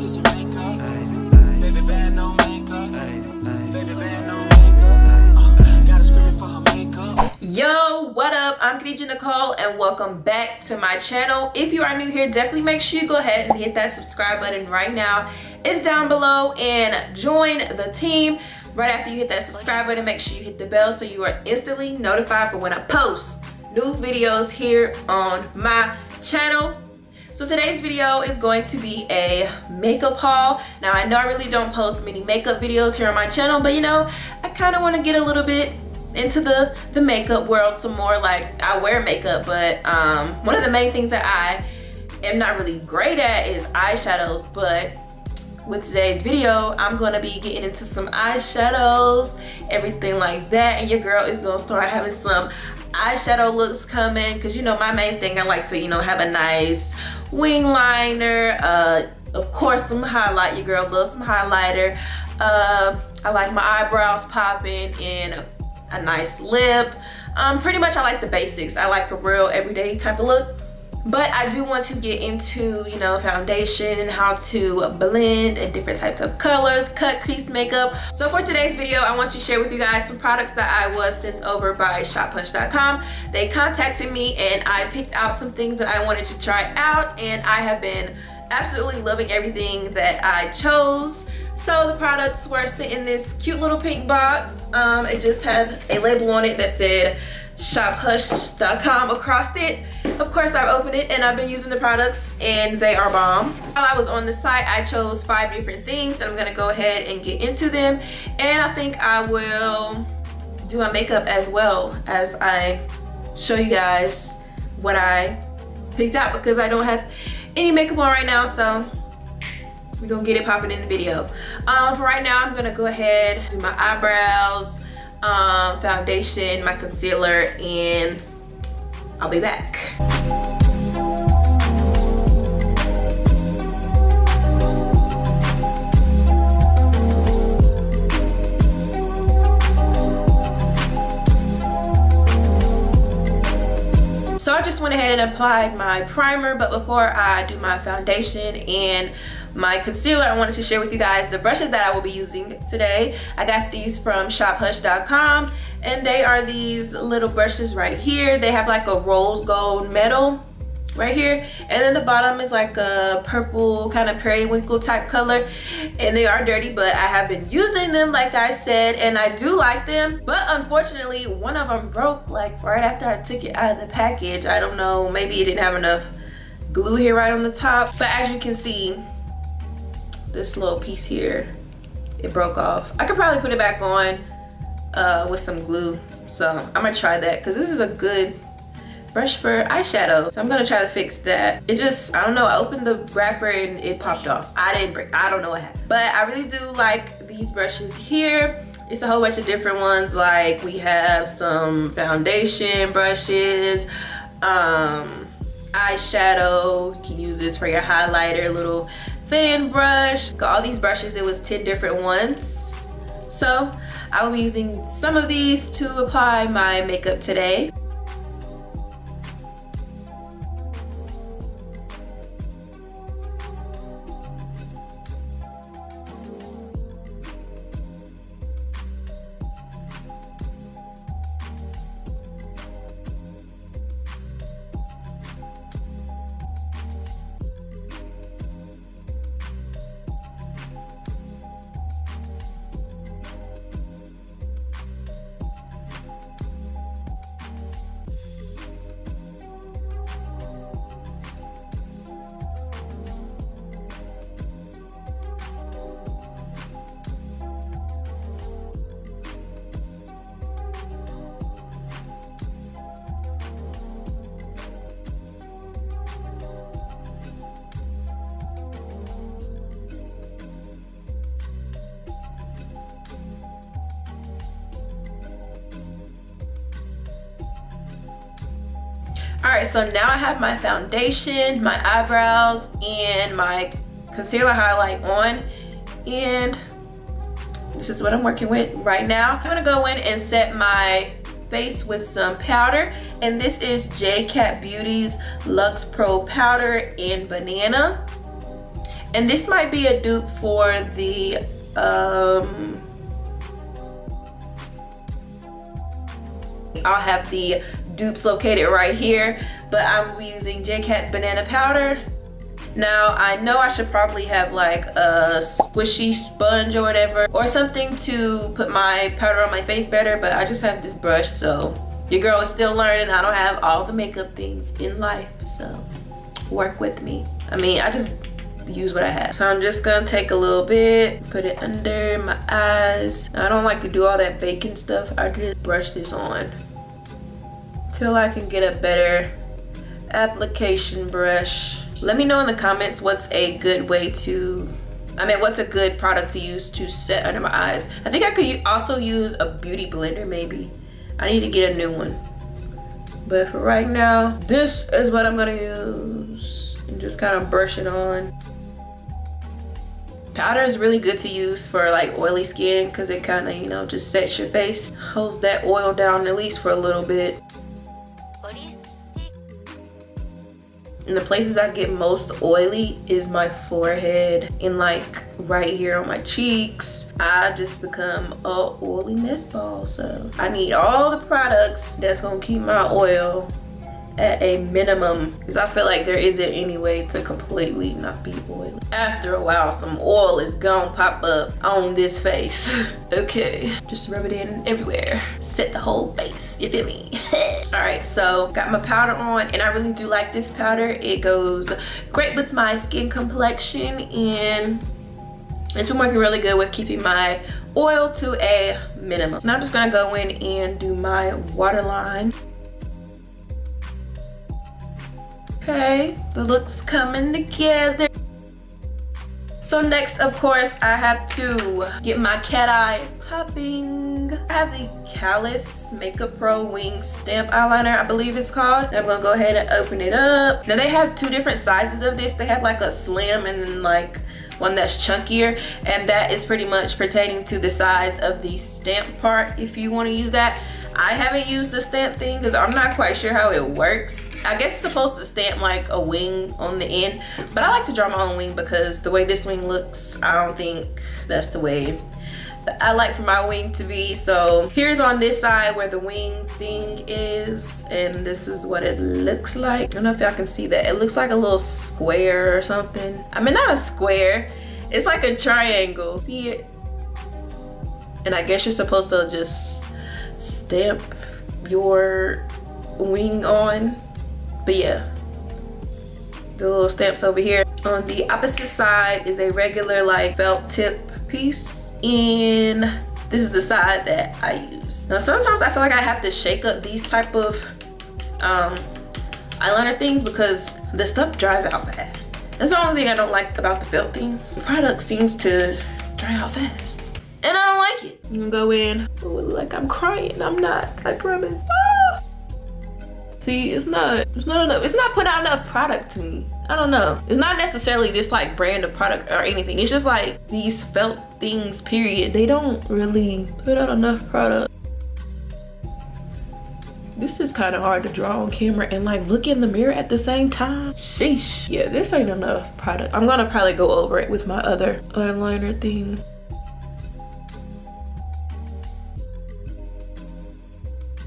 kiss and make up. Baby bad, no makeup. Baby bad, no makeup. Gotta scream for her makeup. Yo, what up? I'm Kadijah Nicole and welcome back to my channel. If you are new here, definitely make sure you go ahead and hit that subscribe button right now. It's down below, and join the team. Right after you hit that subscribe button, make sure you hit the bell so you are instantly notified for when I post new videos here on my channel. So today's video is going to be a makeup haul. Now I know I really don't post many makeup videos here on my channel, but you know, I kind of want to get a little bit into the makeup world some more. Like, I wear makeup, but one of the main things that I am not really great at is eyeshadows. But with today's video, I'm gonna be getting into some eyeshadows, everything like that, and your girl is gonna start having some eyeshadow looks coming, because you know my main thing, I like to, you know, have a nice wing liner, of course some highlight. Your girl loves some highlighter. I like my eyebrows popping, and a nice lip. Pretty much I like the basics. I like a real everyday type of look. But I do want to get into, you know, foundation and how to blend and different types of colors, cut, crease makeup. So for today's video, I want to share with you guys some products that I was sent over by shophush.com. They contacted me and I picked out some things that I wanted to try out, and I have been absolutely loving everything that I chose. So the products were sent in this cute little pink box. It just had a label on it that said shophush.com across it. Of course I've opened it and I've been using the products, and they are bomb. While I was on the site, I chose 5 different things, and I'm gonna go ahead and get into them. And I think I will do my makeup as well as I show you guys what I picked out, because I don't have any makeup on right now, so we're gonna get it popping in the video. For right now, I'm gonna go ahead and do my eyebrows, foundation, my concealer, and I'll be back. So I just went ahead and applied my primer, but before I do my foundation and my concealer, I wanted to share with you guys the brushes that I will be using today. I got these from shophush.com, and they are these little brushes right here. They have like a rose gold metal right here, and then the bottom is like a purple kind of periwinkle type color, and they are dirty, but I have been using them like I said, and I do like them. But unfortunately, one of them broke like right after I took it out of the package. I don't know, maybe it didn't have enough glue here right on the top, but as you can see, this little piece here, it broke off. I could probably put it back on with some glue, so I'm gonna try that, because this is a good brush for eyeshadow, so I'm gonna try to fix that. It just, I don't know, I opened the wrapper and it popped off. I didn't break, I don't know what happened, but I really do like these brushes here. It's a whole bunch of different ones. Like, we have some foundation brushes, eyeshadow, you can use this for your highlighter, little thin brush. Got all these brushes, it was 10 different ones. So I will be using some of these to apply my makeup today. Alright, so now I have my foundation, my eyebrows, and my concealer highlight on, and this is what I'm working with right now. I'm gonna go in and set my face with some powder, and this is J Cat Beauty's Luxe Pro Powder in Banana. And this might be a dupe for the I'll have the dupes located right here, but I'm using J-Cat's banana powder. Now I know I should probably have like a squishy sponge or whatever, or something to put my powder on my face better, but I just have this brush, so your girl is still learning. I don't have all the makeup things in life, so work with me. I mean, I just use what I have. So I'm just gonna take a little bit, put it under my eyes. I don't like to do all that baking stuff. I just brush this on till I can get a better application brush. Let me know in the comments what's a good way to, what's a good product to use to set under my eyes. I think I could also use a beauty blender maybe. I need to get a new one. But for right now, this is what I'm gonna use. And just kind of brush it on. Powder is really good to use for like oily skin because it kind of, you know, just sets your face. Holds that oil down at least for a little bit. And the places I get most oily is my forehead and like right here on my cheeks. I just become a oily mess ball, so I need all the products that's gonna keep my oil at a minimum, because I feel like there isn't any way to completely not be oily. After a while, some oil is gonna pop up on this face. Okay, just rub it in everywhere. Set the whole face, you feel me? All right, so got my powder on, and I really do like this powder. It goes great with my skin complexion, and it's been working really good with keeping my oil to a minimum. Now I'm just gonna go in and do my waterline. Okay, the look's coming together. So next, of course, I have to get my cat eye popping. I have the Callus Makeup Pro Wing Stamp Eyeliner, I believe it's called. I'm gonna go ahead and open it up. Now they have two different sizes of this. They have like a slim and then like one that's chunkier, and that is pretty much pertaining to the size of the stamp part if you wanna use that. I haven't used the stamp thing because I'm not quite sure how it works. I guess it's supposed to stamp like a wing on the end, but I like to draw my own wing because the way this wing looks, I don't think that's the way that I like for my wing to be. So here's on this side where the wing thing is, and this is what it looks like. I don't know if y'all can see that. It looks like a little square or something. I mean, not a square. It's like a triangle. See it? And I guess you're supposed to just stamp your wing on, but yeah, the little stamps over here. On the opposite side is a regular like felt tip piece, and this is the side that I use. Now sometimes I feel like I have to shake up these type of eyeliner things because the stuff dries out fast. That's the only thing I don't like about the felt things. The product seems to dry out fast. And I don't like it. I'm gonna go in. Ooh, like I'm crying. I'm not. I promise. Ah! See, it's not enough. It's not putting out enough product to me. I don't know. It's not necessarily this like brand of product or anything. It's just like these felt things, period. They don't really put out enough product. This is kind of hard to draw on camera and like look in the mirror at the same time. Sheesh. Yeah, this ain't enough product. I'm gonna probably go over it with my other eyeliner thing.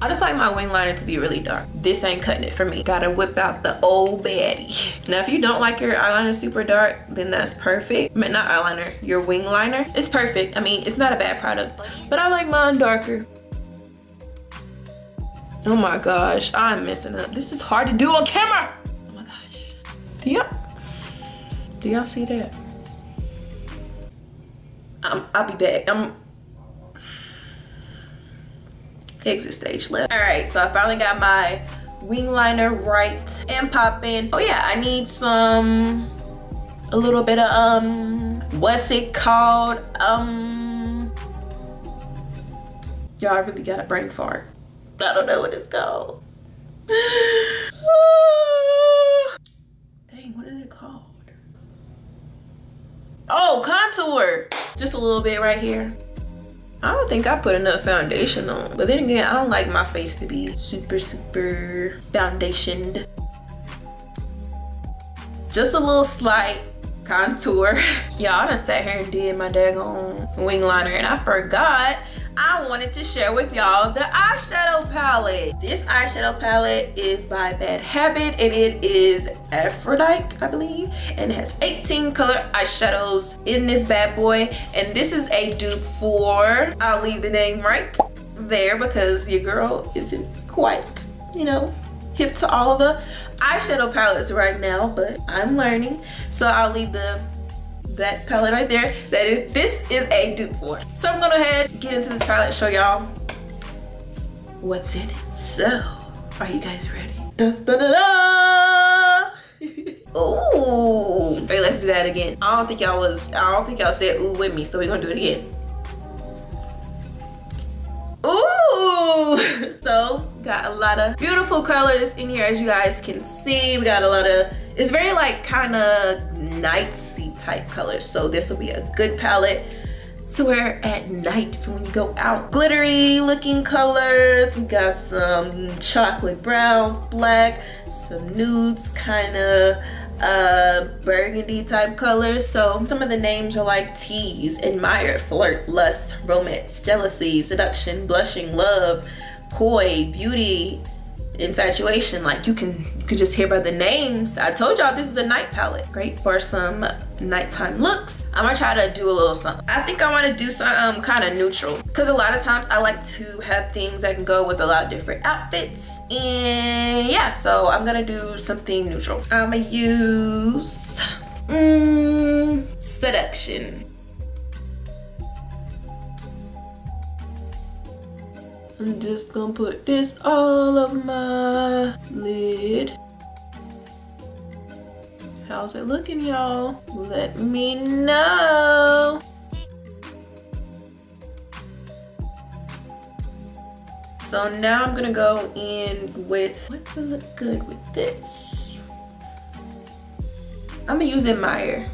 I just like my wing liner to be really dark. This ain't cutting it for me. Gotta whip out the old baddie. Now if you don't like your eyeliner super dark, then that's perfect. I mean, not eyeliner, your wing liner. It's perfect. I mean, it's not a bad product, but I like mine darker. Oh my gosh, I'm messing up. This is hard to do on camera. Oh my gosh. Do y'all see that? I'll be back. Exit stage left. All right, so I finally got my wing liner right and popping. Oh yeah, I need a little bit of, what's it called? Y'all, I really got a brain fart. I don't know what it's called. Dang, what is it called? Oh, contour. Just a little bit right here. I don't think I put enough foundation on. But then again, I don't like my face to be super, super foundationed. Just a little slight contour. Y'all, I done sat here and did my daggone wing liner, and I forgot I wanted to share with y'all the eyeshadow palette. This eyeshadow palette is by Bad Habit, and it is Aphrodite, I believe, and it has 18 color eyeshadows in this bad boy. And this is a dupe for, I'll leave the name right there because your girl isn't quite, you know, hip to all the eyeshadow palettes right now, but I'm learning, so I'll leave that palette right there. This is a dupe for. So I'm gonna go ahead and get into this palette and show y'all what's in it. So, are you guys ready? Da, da, da, da. Ooh, okay, let's do that again. I don't think y'all said ooh with me, so we're gonna do it again. Ooh! So, got a lot of beautiful colors in here, as you guys can see. We got a lot of, it's very like kind of nightsy type colors, so this will be a good palette to wear at night for when you go out. Glittery looking colors. We got some chocolate browns, black, some nudes, kind of burgundy type colors. So some of the names are like tease, admire, flirt, lust, romance, jealousy, seduction, blushing, love, poi, beauty, infatuation. Like you can just hear by the names. I told y'all this is a night palette. Great for some nighttime looks. I'm gonna try to do a little something. I think I want to do something kind of neutral, because a lot of times I like to have things that can go with a lot of different outfits. And yeah, so I'm gonna do something neutral. I'm gonna use seduction. I'm just gonna put this all over my lid. How's it looking, y'all? Let me know. So now I'm gonna go in with, what will look good with this? I'm gonna use Admire.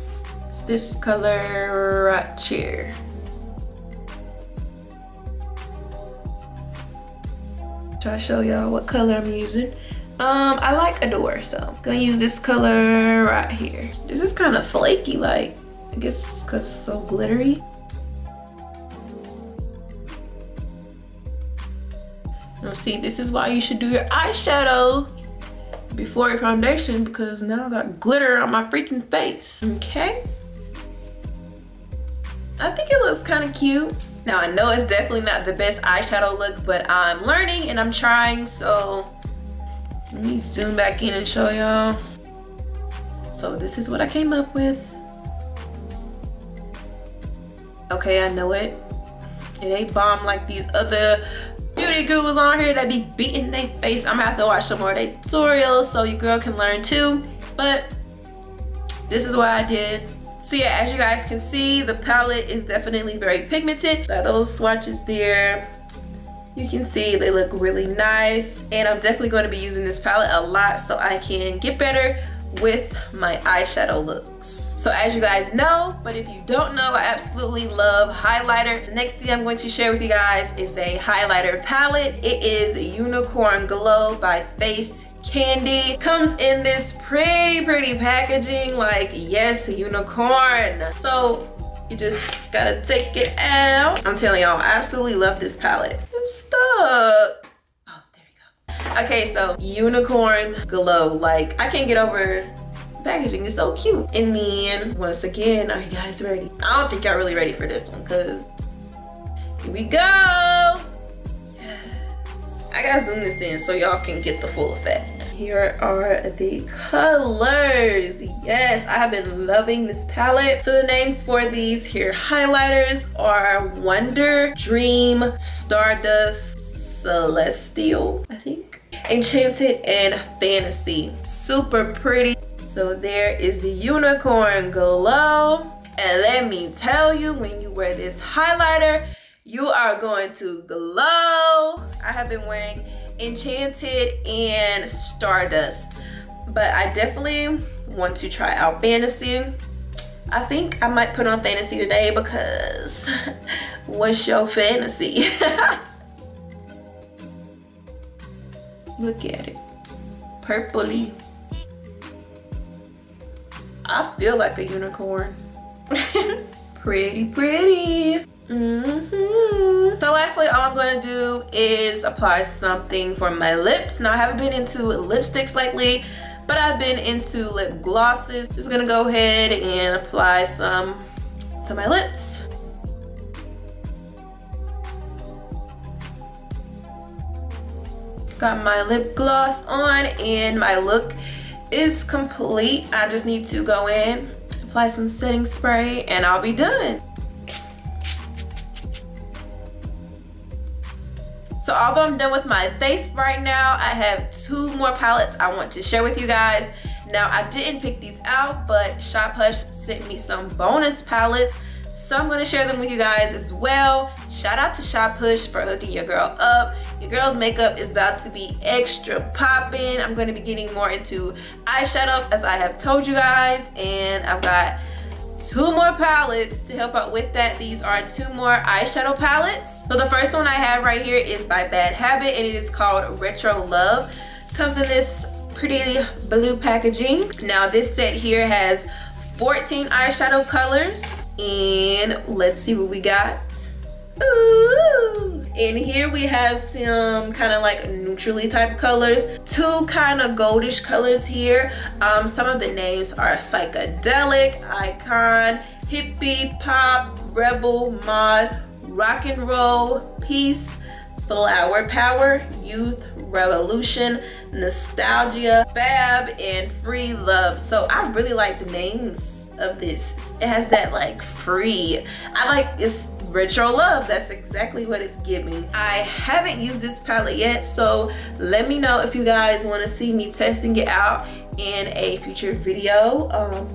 It's this color right here. Try to show y'all what color I'm using. I like Adore, so I'm gonna use this color right here. This is kind of flaky, like, I guess because it's so glittery. Now see, this is why you should do your eyeshadow before your foundation, because now I got glitter on my freaking face. Okay. I think it looks kind of cute. Now I know it's definitely not the best eyeshadow look, but I'm learning and I'm trying, so let me zoom back in and show y'all. So this is what I came up with. Okay, I know it. It ain't bomb like these other beauty gurus on here that be beating their face. I'm gonna have to watch some more of their tutorials so your girl can learn too, but this is what I did. So yeah, as you guys can see, the palette is definitely very pigmented. By those swatches there, you can see they look really nice. And I'm definitely going to be using this palette a lot so I can get better with my eyeshadow looks. So as you guys know, but if you don't know, I absolutely love highlighter. The next thing I'm going to share with you guys is a highlighter palette. It is Unicorn Glow by Face Candy. Comes in this pretty packaging, like, yes, unicorn. So you just gotta take it out. I'm telling y'all, I absolutely love this palette. I'm stuck. Oh, there we go. Okay, so Unicorn Glow. Like, I can't get over packaging. It's so cute. And then, once again, are you guys ready? I don't think y'all really ready for this one, because here we go. I gotta zoom this in so y'all can get the full effect. Here are the colors. Yes, I have been loving this palette. So the names for these here highlighters are Wonder, Dream, Stardust, Celestial, I think, Enchanted, and Fantasy. Super pretty. So there is the Unicorn Glow. And let me tell you, when you wear this highlighter, you are going to glow. I have been wearing Enchanted and Stardust, but I definitely want to try out Fantasy. I think I might put on Fantasy today because what's your fantasy? Look at it, purpley. I feel like a unicorn. Pretty, pretty. So lastly, all I'm gonna do is apply something for my lips. Now I haven't been into lipsticks lately, but I've been into lip glosses. Just gonna go ahead and apply some to my lips. Got my lip gloss on and my look is complete. I just need to go in, apply some setting spray, and I'll be done. So although I'm done with my face right now, I have two more palettes I want to share with you guys. Now I didn't pick these out, but Shop Hush sent me some bonus palettes, so I'm gonna share them with you guys as well. Shout out to Shop Hush for hooking your girl up. Your girl's makeup is about to be extra popping. I'm gonna be getting more into eyeshadows as I have told you guys, and I've got two more palettes to help out with that. These are two more eyeshadow palettes. So the first one I have right here is by Bad Habit, and it is called Retro Love. Comes in this pretty blue packaging. Now this set here has 14 eyeshadow colors, and let's see what we got. Ooh! And here we have some kind of like neutrally type colors, two kind of goldish colors here. Some of the names are psychedelic, icon, hippie, pop, rebel, mod, rock and roll, peace, flower power, youth, revolution, nostalgia, fab, and free love. So I really like the names of this. It has that like free, I like it's Retro Love. That's exactly what it's giving. I haven't used this palette yet, so let me know if you guys want to see me testing it out in a future video.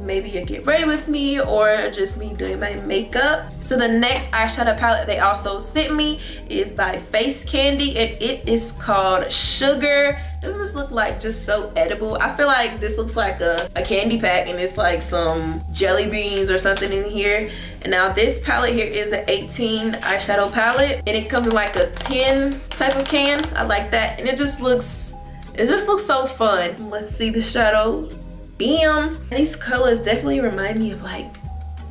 Maybe a get ready with me or just me doing my makeup. So the next eyeshadow palette they also sent me is by Face Candy, and it is called Sugar. Doesn't this look like just so edible? I feel like this looks like a candy pack, and it's like some jelly beans or something in here. And now this palette here is an 18 eyeshadow palette, and it comes in like a 10 type of can. I like that, and it just looks so fun. Let's see the shadow. Bam! These colors definitely remind me of like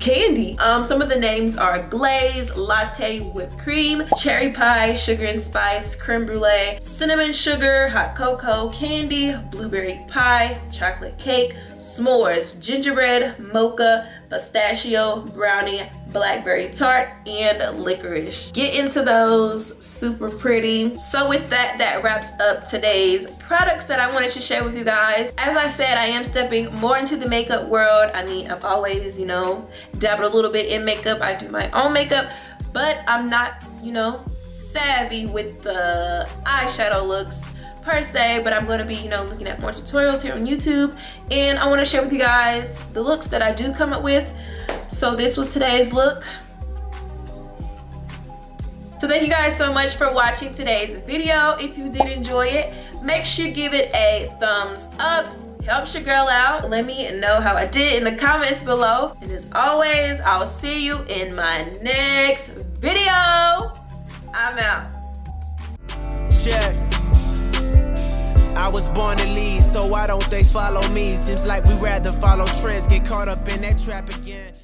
candy. Some of the names are glaze, latte, whipped cream, cherry pie, sugar and spice, creme brulee, cinnamon sugar, hot cocoa, candy, blueberry pie, chocolate cake, s'mores, gingerbread, mocha, pistachio, brownie, blackberry tart, and licorice. Get into those, super pretty. So with that, that wraps up today's products that I wanted to share with you guys. As I said, I am stepping more into the makeup world. I mean, I've always, you know, dabbled a little bit in makeup. I do my own makeup, but I'm not, you know, savvy with the eyeshadow looks per se, but I'm gonna be, you know, looking at more tutorials here on YouTube, and I wanna share with you guys the looks that I do come up with. So this was today's look. So thank you guys so much for watching today's video. If you did enjoy it, make sure you give it a thumbs up. Helps your girl out. Let me know how I did in the comments below. And as always, I'll see you in my next video. I'm out. Check. I was born to lead, so why don't they follow me? Seems like we rather follow trends, get caught up in that trap again.